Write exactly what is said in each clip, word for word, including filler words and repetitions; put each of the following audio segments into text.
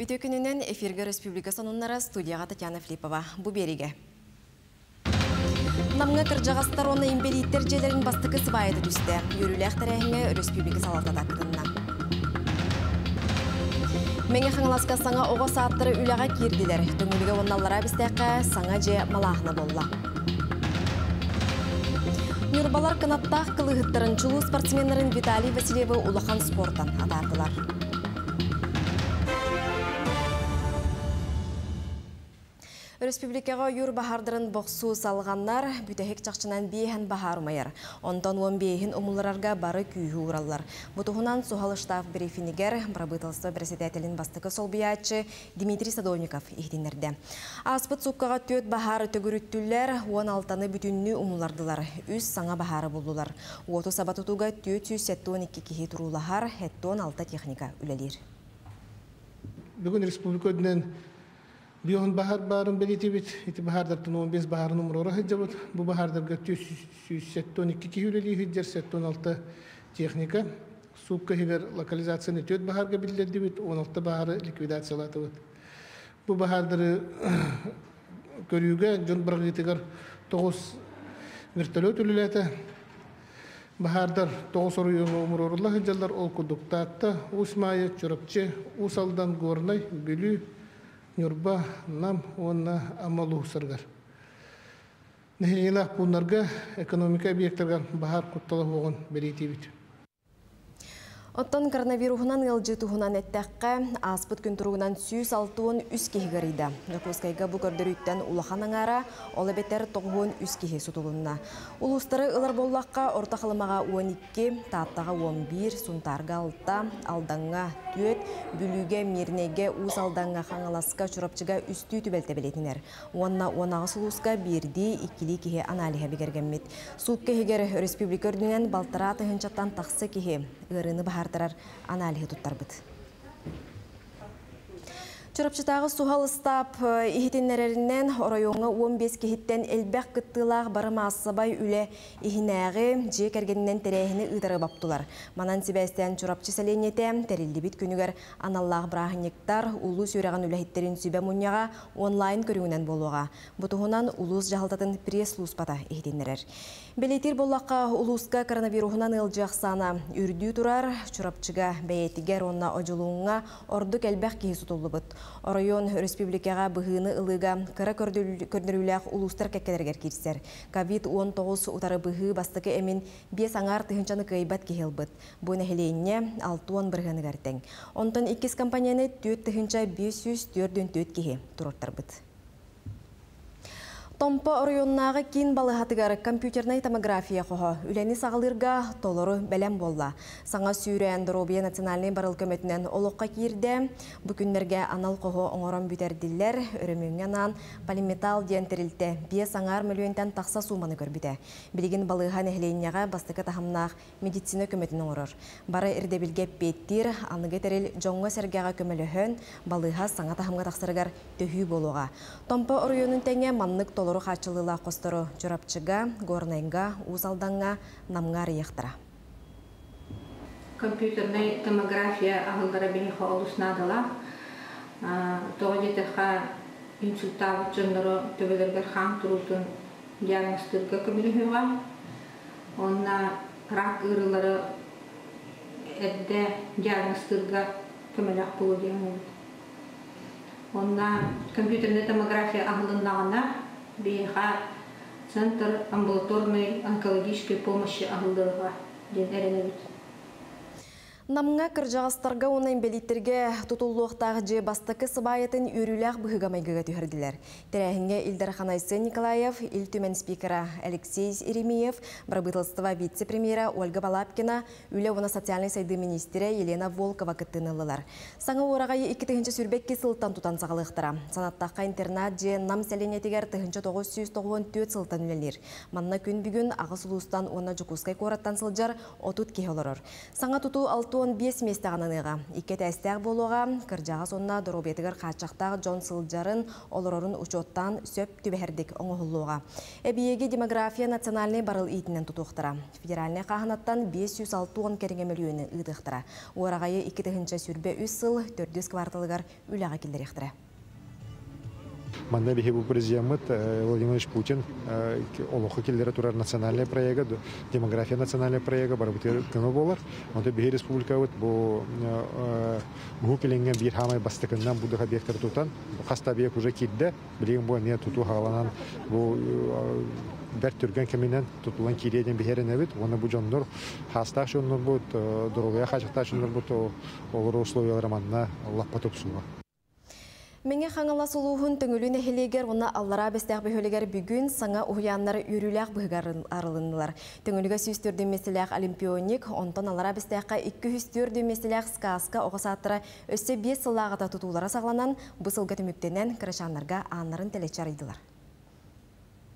Ütükününün Efirge Respublikası onlara studiyaya Tatyana Filipova. Bu berige. Namgı kırcağastar ona imbeli tercelerin bastıkı sıvaydı düste. Yürüleğ terehine Respublikası alatadak kılınla. Menge xanlaska sana oğa saattara ülağa girdiler. Döngülüge onallara bisteğe sana ce malahına bolla. Nurbalar kanattağ kılıhıttırın çulu sportmenlerin Vitali Vasilyevi ulağan sportan adardılar. Respublikaga yur bahardırın boxu salganlar bütehek çakçınan biehen baharmayar. Ondan on biehen umullararga barı küyü uğrallar. Butuhunan suhal ştaf brifiniger, Brabıtılsı Presidatelin bastıkı sol biyaçı Dmitri Sadovnikov ihdinlerde. Aspıt sukkağa töt baharı tögürüttüller, on altı'nı bütünlü umullardılar. Üz sana baharı buldular. Otu sabatutuga töt yüz on iki kihi turulahar, hette on altı teknika ülelir. Bugün Respublika'dan Biyon bahar barın belirti bit, iti bahardartın on beş bahar numaraları hıccabat. Bu bahardar götü yüz on iki kihüleli hıccar yüz on altı teknika. Subka hiver lokalizasyonu töt baharga bildirdi bit, on altı baharı likvidasyaladı bit. Bu bahardarı körüge, John Bragitigar dokuz vertolöt ülülete. Bahardar dokuz oruyunu umururullah hıccalar ol kuduktaatta, usmaya, çorapçı, usaldan gornay, gülü, Nurba nam ona amalı sargar. Nehirler bunlarga ekonomik obyektler bahar kuttalı olan belirti bit. Ondan koronavirusundan yolcutuğundan ettekte, aspıt günturuğundan yüz altı üst kihgarida. Nüfuskayga bu kordörütten ulahananara, olabeter toğun üst kihi sutulunna. Ulusları ılar bollakka, ortakılmağa on iki, taattağa on bir, suntarga altta, aldanğa dört, bülüge, mirnege, usaldanğa hangalaska, çorapçıga üstü tübelte beletiner. Onna onağı suluska birdi, ikili kihi analihe begergenmet. Suk kihiger, Respublikörünen baltaratı hınçattan taksı kihi, ırını bahar tarar analihe tuttarbıt. Çorapçıtağı suhal ıstap ihitinlerinden orayonga on beş kihitten elbek kıttılağ barıma asabay üle ihinağı je kergeninden terehini ıdarı baptılar. Manan sibestan çorapçı selenete terildi bit günüger anallah brahiniktar ulu süreğen ülehitlerin sübe munyağa online körüğünden boluğa. Butuhunan ulus jahaltatın pres luspata ihitinlerer. Belirtir bollakka uluska koronavirusundan ılcaq sana ürdü turar çorapçıga beyetiger onna oculuğuna orduk elbek kihi sutullu bit. Orayon Respublikaga bıhını ılıga kara kördürüleğ uluslar kekkelerger kirser. kovid on dokuz utarı bıhı bastıkı emin beş anar tığınçanı kıybat kehilbit. Bu neheleyine altı on bırhını garten. Ondan ikiz kampanyanı dört tığınca beş yüz dört kehi tururtarbit. Tompa oruyonnağı kin balıhatıgar kompüternay tomografiya qoho. Üleni sağlırga toluru belem bolla. Sana sürüyen Dorobiya Nationalini barıl kömetinden oluqqa kirde. Bu günlerge anal qoho onoran büterdiller. Örümüğünden polimetal diyenterilde beş milyondan taqsa sumanı görbüde. Bilgin balıha nehleyinyağa bastıkı tahamnaq meditsina kömetini orur. Bara irde bilge bettir, anıge teril jonga sergağa kömelöhön balıha sana tahamga taqsırgar töhü boluğa. Tompa oruyonun tenge manlık toluru Haçılılığa kosturu çorapçıga, gornayga, uzaldanğa, namgar yıqtıra. Kompüternay tomografiya ağılgara beniha olusnadıla. Toğudetaqa insultavut jönları töbelerger xan turutun diagnostırga kömülühüva. Onna rak ırıları edde diagnostırga kömülak bulu diagnolu. Onna kompüternay tomografiya ağılındağına Беха Центр амбулаторной онкологической помощи Агылдырга ден эренебит. Намга кыржагастарга онын белиттерге тутуллуктагы же бастыкы сыбайатын үрүләк быгымайга төһөрдиләр. Тәрәһингә Илдар Ханайсы Николаев, ил төмен спикера Алексей Иремеев, Брабытылстыва вице-премьера Ольга Балапкина, Үләвна социальный сайды министры Елена Волкова кыттынылар. Саңа орага икки сүрбекке сылтан тутан сагалыктыра. Санаттакка интернат же нам сәленетигәр тысяча тоғыз жүз тоқсан төрт сылтан үләләр. Манна күн бүгүн агысулустан онна жукускай кораттан сылжар отут кеһелер. Саңа туту алты он бес местағаныға. Икет әстәр болуға, кіржаға сонна дұрубетігір қатшақтағы Джон Сылджарын олырорын ұчоттан сөп түбәрдік оңғылуға. Әбиеге демография национальный барыл итінен тұтуқтыра. Федеральный қағынаттан бес жүз алты кәрінге миллионы ұйдықтыра. Орағайы икетігінші сүрбе үсіл төрт жүз кварталығар үліға келдіректіра. Маннабихи bu prezident Vladimir Putin olukha kilere turar nasyonalne proyega, demografiya nasyonalne proyega barbutir kano bolar. Onda bir respublika ot bu muhkelingen bir hamay bastıkından bu daha direktör tutan. Hasta bir kuşa kidde, bilim bu niye tutu halanan bu bertürgen keminden tutulan kireden bir heren evet. Ona bu canlar hasta şunlar bu doğruya kaçta şunlar bu to Avrupa manna Allah patopsuma. Menge xangalasuluğun töngülüne heleger ona allara bestaq böhöleger bugün sana uyanlar yürüləq bığarın arılındılar. Töngülüge süstürdü meselaq olimpionik, ondan allara bestaqqa iki yüz dört meselaq skaska oğasatıra össe beş sılağıda tutulara sağlanan bu sılgı tümüktenen kıraşanlarga anların teleçarıydılar.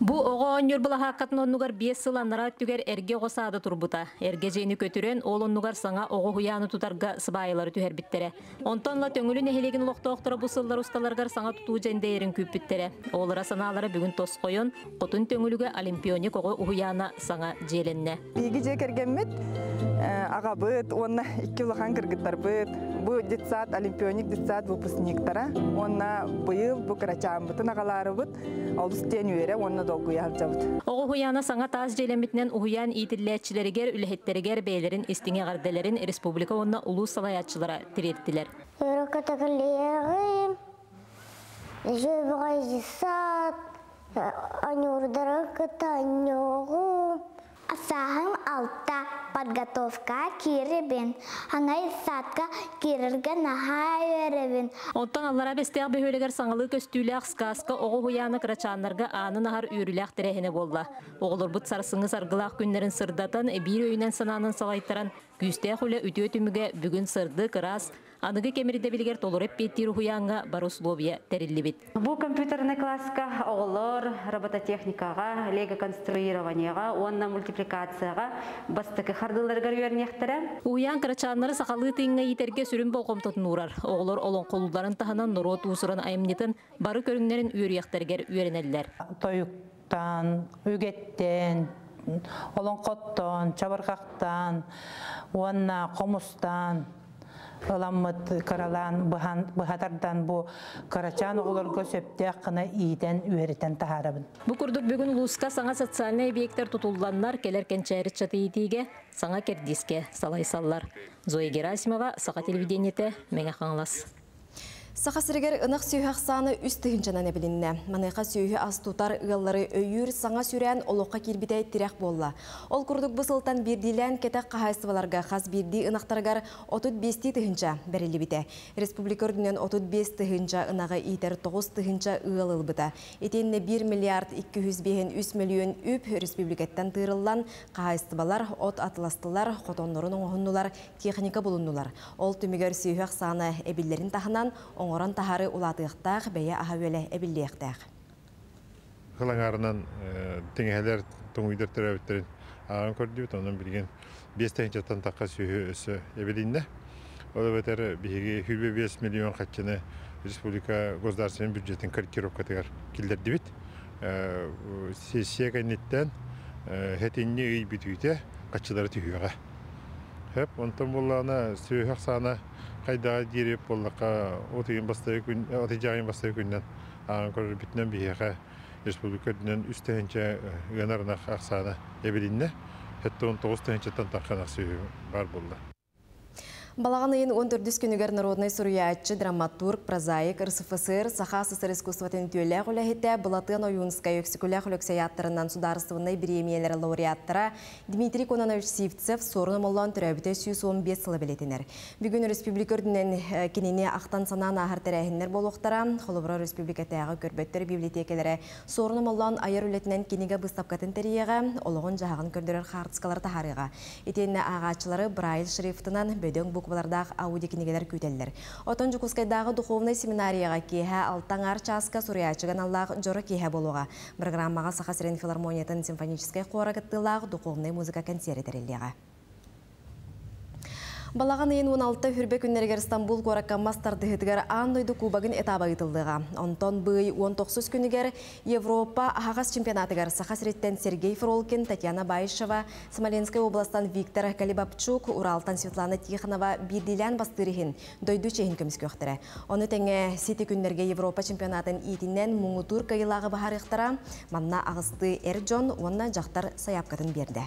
Bu oğon yurbulah haqqatın onnugar beş yılanlara tüger erge qosadı turbuta. Erge jeyni kötüren ol onnugar sana oğu huyanı tutarga sıbayıları tüher bittere. Ontonla töngülün ehelegin loqta oqtura bu sıllar ustalargar sana tutuğu jendeyerin küp bittere. Oğlara sanalara bugün tos koyun, qutun töngülüge olimpionik oğu huyana sana jelenne. Bigi jekergemmit, ağa bıt, onna iki ulahan kırgıtlar bıt. Bu ditsat, olimpionik ditsat vupusniktara. Onna bıyıl, bu kıraçağın bıtın ağaları bıt, olus ten üyere, onna Oğu huyana sana taz jelemitinden uhuyan itilletçileriger, ülhetteriger beylerin istine gardelerin Respublika onunla ulus alayatçılara tirettiler. Сахам алта подготовка киребин, аңай сатка кирерге нахайеребин. Онтан аллара бестег бөһөлегер саңылы көстүләк сказка огы хуяны кырачанларга аны нахар үрүләк терехине болла. Оглор бут сарсыңы саргылак күннәрен сырдатан бир өйнән сананын салайтыран күстә хуле үтө түмүгә бүген сырды кырас. Аныгы кемериде билгер толур эппеттир хуянга барусловия териллибит. Бу компьютерный класска оголор робототехникага, лего конструированияга, онна мультипликацияга бастыкы хардыларга үйрөнөктөр. Уян кырачанлары сакалы тыңга итерге сүрүн болгом тотунурар. Оголор олон колдуларын таханан нурот усуран айымнитин бары көрүнгөрүн үйрөктөргөр үйрөнөлөр. Тоюктан, үгеттен, олонкоттон, чабыргактан, онна комустан Olamıt karalan bahatardan bu karaçan oğulur gösöpte hakkını iyiden üheriten taharabın. Bu kurdur bugün uluska sana sosyalne obyektler tutuldanlar kelerken çayırı çatı iydiğe sana kerdiske salaysallar. Zoya Gerasimova, Saqa televideniyete, mene xanlas. Saqa sirger ınıq süyü aqsanı üstüğünçanane bilinne. Manayqa süyü az tutar ığalları öyür sana sürən oluqqa kirbitay tiraq bolla. Ol kurduk bu sıltan birdilən ketaq qahayısıvalarga xas birdi ınaqtargar otuz beş tığınca berili bite. Respublika ördünen otuz beş tığınca ınağı iter toğuz tığınca ığalıl bita. Etenne bir milyard iki yüz beş milyon üp respubliketten tırıllan qahayısıvalar, ot atlastılar, qotonların oğunlular, texnika bulundular. Ol tümüger süyü aqsanı ebillerin tahanan Oran taharı uladığıqtaq beye ahavöle ebilliğtaq. Hılangarından teneheler toğuydur terabitlerin ağan kördübüt ondan bilgen beş tehinçatan taqqa süyü ösü ebilinde. Ola beter bihi beş milyon qatçını Respublika Gozdarsen büdjetin korrigirovkatığar kilderdibit. Sesiya kaynetten hetinni üy bütüyte qatçıları tüyüğe. Hep ondan bollağına süyü aqsana Kaydağa girip bollaka otiğin bastayı günden Ankara'nın bütünen bir yaka Respublika'nın üç tehinçe yanarınak aksana ebelinle hatta on dokuz tehinçe tantanak süyü var bolla. Балағанайын on dört күнігер народный сұруяатчы, драматург, прозаик, РСФСР, Саха СССР искусстватын төләғ үләхетті Бұлатын ойуынскай өксікіләқ үләксаяттарынан сударыстығындай бір емелері лауреаттыра Дмитрий Кононович Сивцев сорыны моллан түрәбіте сто он бес сылы білетінер. Бүгін республика үрдінен кеніне ақтан санан ағыр тәрәхінлер болуқтара, Қолыбыра республика тәғы көрбеттер библиотекелері сорыны моллан айыр үлетінен кенеге бұстапкатын тәрияға, олығын жағын көрдірер қартысқалар тахарыға. Етеніне ағачылары Брайль шрифтынан бөден бұқ Балардақ ауди кенегелер көтелілер. Отонжы Кускайдағы духовный семинарияға кейхә алтаңар часка сурячыған Аллах жоры кейхә болуға. Программаға Саха Сирен филармониятын симфоническай қоры кеттілақ духовный музыка концерт етірілдіға. Балаған ең он алтыда хүрбе күннергер Стамбул Коракка мастар дыхытгар андойды кубагын этаба ытылдыға. Онтон бый он тоғыз күнігер Европа Ахағас чемпионатыгар Сахасреттен Сергей Фролкин, Татьяна Байшева, Смоленской областан Виктор Калибапчук, Уралтан Светлана Тихонова, Бидилян Бастырихин, дойду чехин көміскі өқтірі. Оны тәңе сеті күннерге Европа чемпионатын итінен Муңутур кайылағы бағарықтыра, манна ағысты Эрджон, онна жақтар саяпкатын берді.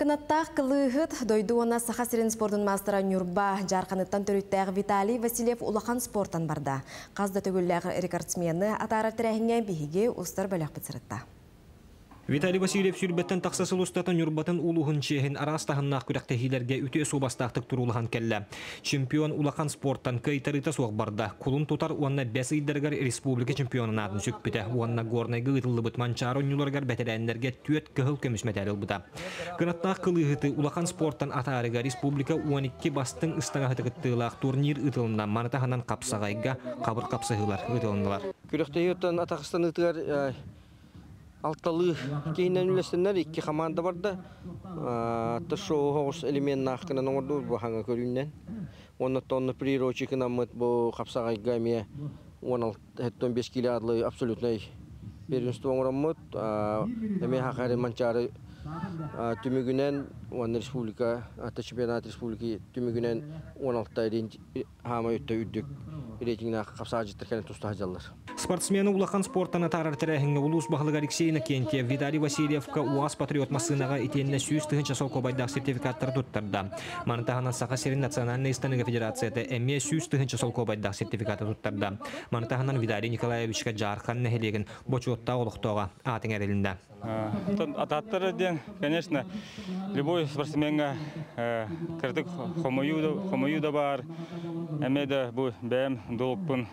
Кынааттах кылыгыт дойду она Сахасрин спортун мастера Нюрба жарканыттан төрүттәг Виталий Васильев улахан спорттан барда. Казда төгүлләр рекордсмены атара тирәһиңә биһиге устар бәләк битсырытта. Виталий Васильев сүрбәттән тақсасыл ұстатын үрбатын улығын чейін арастағыннақ күректі хилерге өте сөбастақтық тұрулыған кәлі. Чемпион улақан спорттан көйтарыта соқ барда. Кулын тотар уанна бәс иддергар республика чемпионына атын сөкпіті. Уанна горнайгы ғытылы бұтман чару нюларгар бәтеләнлерге түйет көхіл көміс мәтәлі бұда. Кынаттақ қылығыты улақан спорттан атарыға республика уан екі бастың ыстаңа ғытығыттығылақ турнир ғытылында манатағынан қапсағайға қабыр қапсағылар ғытылындылар. Күректі ғытын атақыстан ғытығар Altalı keyinen ülesinler iki komanda var da taşo hoş elemen hakkında nordu bu hangi köründen onu tonu priroçikına mı bu kapsağa gamiye onu hatta beş kilo adlı absolutnay birinci tuğuram mı emeği hakları mançarı tümü günen onu respublika taşıpyanat respubliki tümü günen on altı ayın hama yutta üddük reytingine kapsağa ciddiklerin tustahacılar. Спортсмены улахан спорттан атарар тәрәһиңге улус бахлыга Алексейна Кентия, Виталий Васильевка УАЗ патриот массынаға итенне сүйіз тыгын часол кобайдақ сертификаттар туттарда. Манытағынан Сахасерин Национальная Истаныга Федерацияты әме сүйіз тыгын часол кобайдақ сертификаты туттарда. Манытағынан Виталий Николаевичка жархан нәхелеген бочуотта олықтоға атын әрелінде. Ататтыры ден, конечно, любой спортсменға кірдік хомою да бар, әме де бұл бәм долыппын.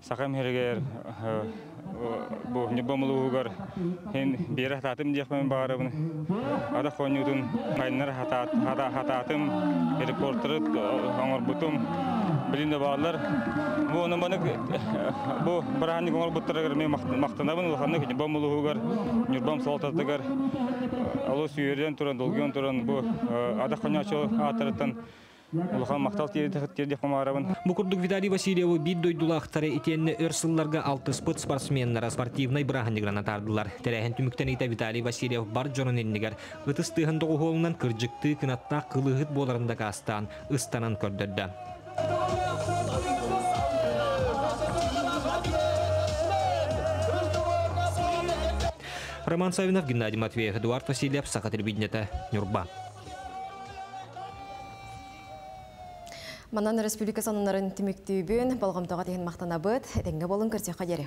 Sakam herger bu nübamluğugar hen bir hatatım diyeceğim bari bunu. Ada konudun aynı hatat hata hatatım reporteret hangar butum bilinde varlar. Bu onun bana bu brahani hangar butlarıgar me maktanda bunu hangi nübamluğugar nübam saltatıgar alos yürüyen turan dolgun turan bu ada konyaço hataratan. Bu kurduk Vitali Vasiliyevu bir doydullahtarı itenli örsıllarga altı sport sportsmenlara sportivnay bırahandigran atardılar. Terehen tümükten ite Vitali Vasiliyev bar jonon elnigar. Itız tığın doğu holundan kırcıktı kınatta kılığıt bolarında kastan ıstanan kördürdü. Roman Savinov, Gennady Matveyev, Eduard Vasilyev, Saka Televideniete, Nurba. Манан республикасынын тимиктүүбүн болгомтого тен мактана быт, этеңге болун көрсө кадери.